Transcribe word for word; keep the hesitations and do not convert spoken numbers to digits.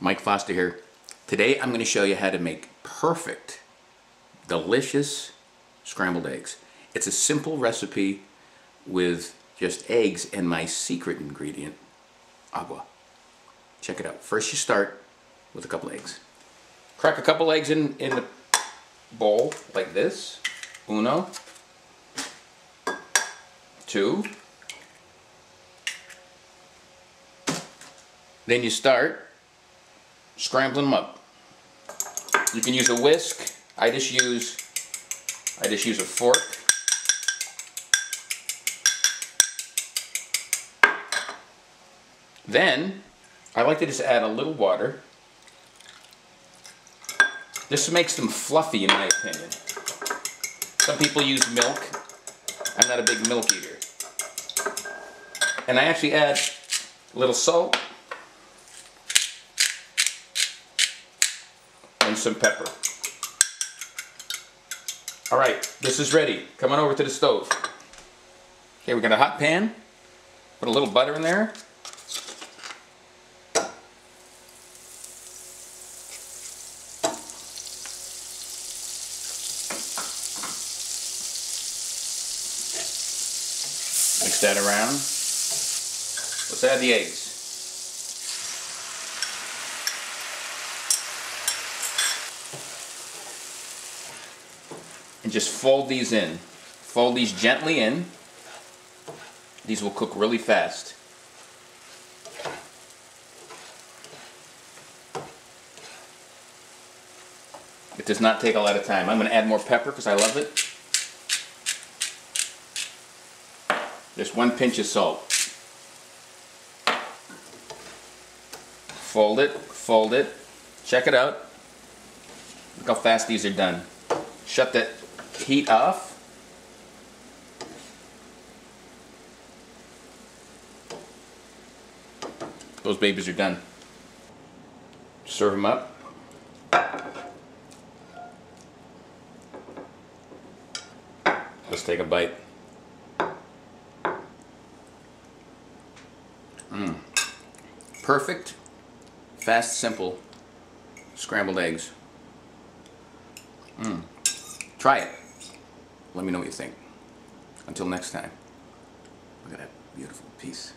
Mike Foster here. Today I'm going to show you how to make perfect, delicious scrambled eggs. It's a simple recipe with just eggs and my secret ingredient, agua. Check it out. First you start with a couple eggs. Crack a couple eggs in, in the bowl like this. Uno, two. Then you start scrambling them up. You can use a whisk. I just use I just use a fork. Then I like to just add a little water. This makes them fluffy in my opinion. Some people use milk. I'm not a big milk eater. And I actually add a little salt and some pepper. All right, this is ready. Come on over to the stove. Okay, we got a hot pan. Put a little butter in there. Mix that around. Let's add the eggs. And just fold these in. Fold these gently in. These will cook really fast. It does not take a lot of time. I'm going to add more pepper because I love it. Just one pinch of salt. Fold it, fold it. Check it out. Look how fast these are done. Shut the heat off. Those babies are done. Serve them up. Let's take a bite. Mm. Perfect, fast, simple scrambled eggs. Mm. Try it. Let me know what you think. Until next time, look at that beautiful piece.